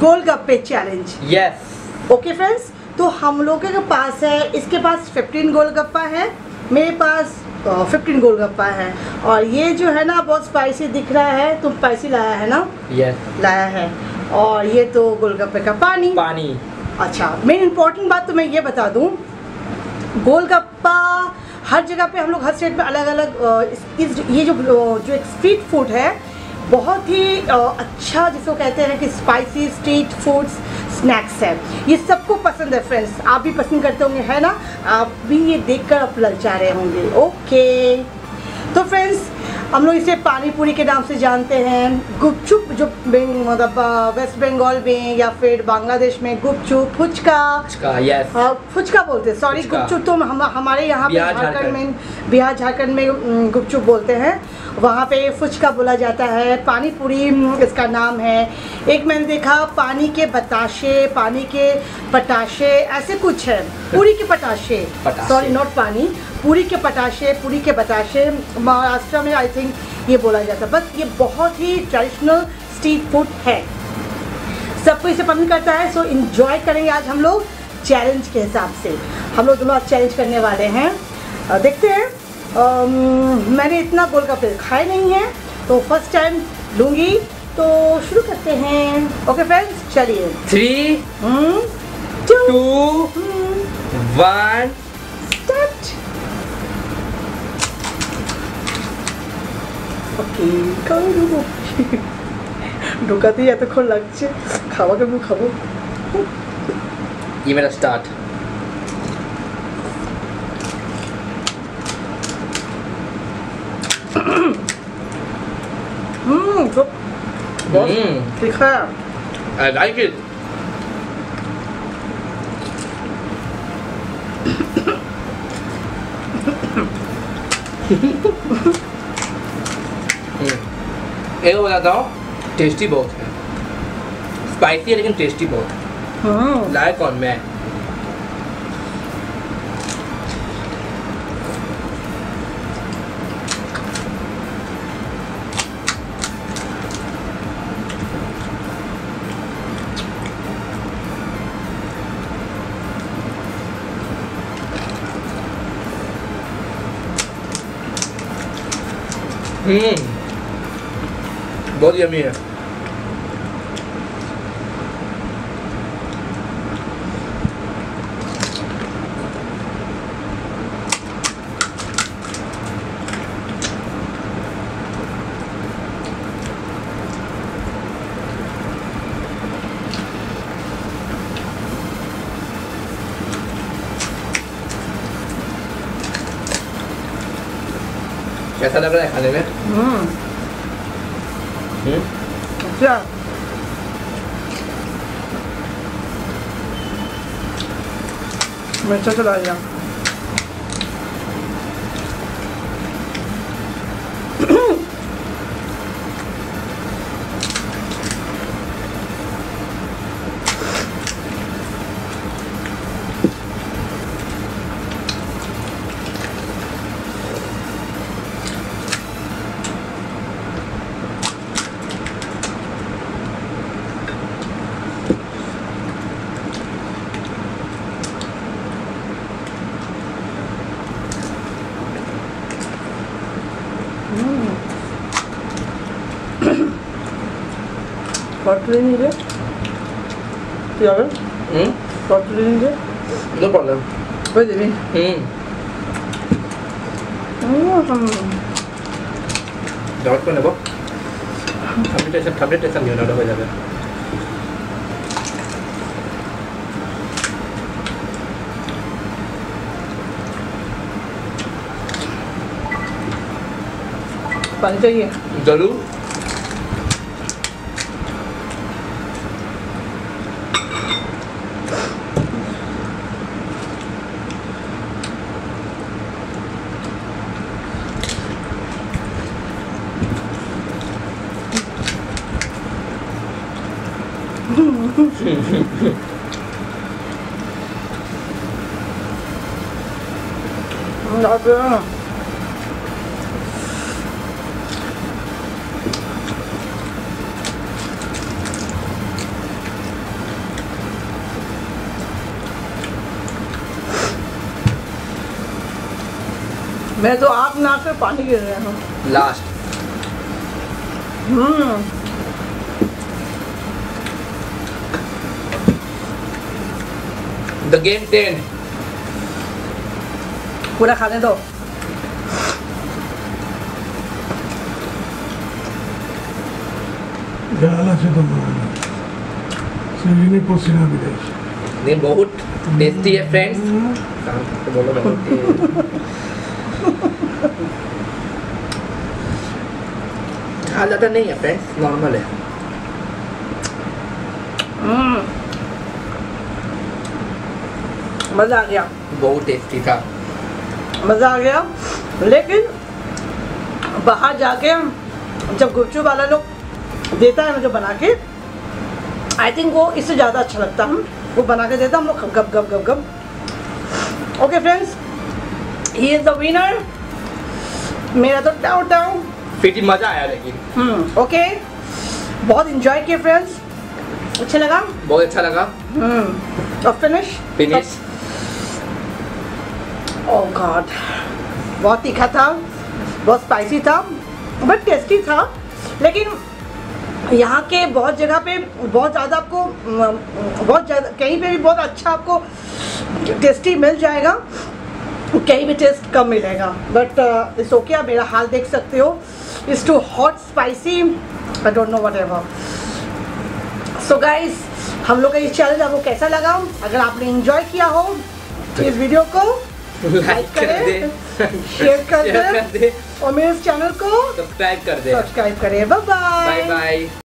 गोल गप्पे challenge. Yes okay friends, तो हम लोगों के पास है, इसके पास 15 गोल गप्पा है, मेरे पास 15 गोल गप्पा है। और ये जो है ना बहुत स्पाइसी दिख रहा है, तुम स्पाइसी लाया है ना? यस लाया है। और ये तो गोलगप्पे का पानी। अच्छा, मेन इम्पोर्टेंट बात तो मैं ये बता दूँ, गोलगप्पा हर जगह पे हम लोग हर स्टेट में अलग अलग ये जो एक स्ट्रीट फूड है बहुत ही अच्छा, जिसको कहते हैं कि स्पाइसी स्ट्रीट फूड्स स्नैक्स है, ये सबको पसंद है फ्रेंड्स। आप भी पसंद करते होंगे है ना, आप भी ये देखकर आप ललचा रहे होंगे। ओके तो फ्रेंड्स हम लोग इसे पानीपुरी के नाम से जानते हैं, गुपचुप जो मतलब वेस्ट बंगाल में या फिर बांग्लादेश में गुपचुप फुचका। यस फुचका बोलते हैं, सॉरी गुपचुप तो हमारे यहाँ पे बिहार झारखंड में गुपचुप बोलते हैं, वहाँ पे फुचका बोला जाता है। पानीपुरी इसका नाम है। एक मैंने देखा पानी के बताशे, पानी के पटाशे, ऐसे कुछ है, पूरी के पटाशे, सॉरी नॉट पानी, पूरी के पटाशे, पूरी के बताशे, महाराष्ट्र में आई थिंक ये बोला जाता है। बस ये बहुत ही ट्रेडिशनल स्ट्रीट फूड है, सबको इसे पसंद करता है। सो इन्जॉय करेंगे आज हम लोग चैलेंज के हिसाब से, हम लोग दोनों चैलेंज करने वाले हैं। देखते हैं, मैंने इतना गोलगप्पे खाए नहीं है तो फर्स्ट टाइम लूँगी, तो शुरू करते हैं। ओके फ्रेंड्स चलिए, 3, 2, 1 स्टार्ट। ओके ঢোকাতে এতক্ষণ লাগছে, খাওয়া কেমন খাবো? ये मेरा स्टार्ट। I like it. एक बताता हूँ, टेस्टी बहुत है, स्पाइसी है लेकिन टेस्टी बहुत है, लाइक कौन में है। बहुत यमी है। कैसा लग रहा है खाने में? अच्छा, मिर्चा चला गया। नहीं दे क्या है? पटली नहीं दे दो पड़े भाई दे भी। डॉट को ना बो टैबलेट ऐसा नहीं होना डॉट हो जाएगा। पानी चाहिए जरूर। मैं तो आप ना कर पानी गिर रहा हूँ लास्ट। The game 10 पूरा खाने दो। नहीं बहुत टेस्टी है फ्रेंड्स। बोलो ज़्यादा नहीं है फ्रेंड्स, नॉर्मल है। मजा आ गया, बहुत टेस्टी था, मजा आ गया। लेकिन बाहर जाके जब गुपचुप वाला लोग देता है ना जो बना के, आई थिंक वो इससे ज़्यादा अच्छा लगता है। वो बना के देता हम लोग गप गप गप गप। Okay friends, he is the winner. मेरा तो डाउट डाउन फिर मज़ा आया लेकिन। ओके, बहुत इंजॉय किया फ्रेंड्स, अच्छा लगा, बहुत अच्छा लगा। अब फिनिश। ओह गॉड, बहुत तीखा था, बहुत स्पाइसी था, बहुत टेस्टी था। लेकिन यहाँ के बहुत जगह पे बहुत ज़्यादा आपको कहीं पे भी बहुत अच्छा आपको टेस्टी मिल जाएगा, कहीं भी टेस्ट कम मिलेगा। बट इट्स ओके, आप मेरा हाल देख सकते हो, it's too hot spicy, I don't know whatever. So guys, हम लोग का ये चैलेंज आपको कैसा लगा? अगर आपने एंजॉय किया हो तो इस वीडियो को लाइक करें, शेयर कर दें और मेरे चैनल को सब्सक्राइब करें। Bye bye.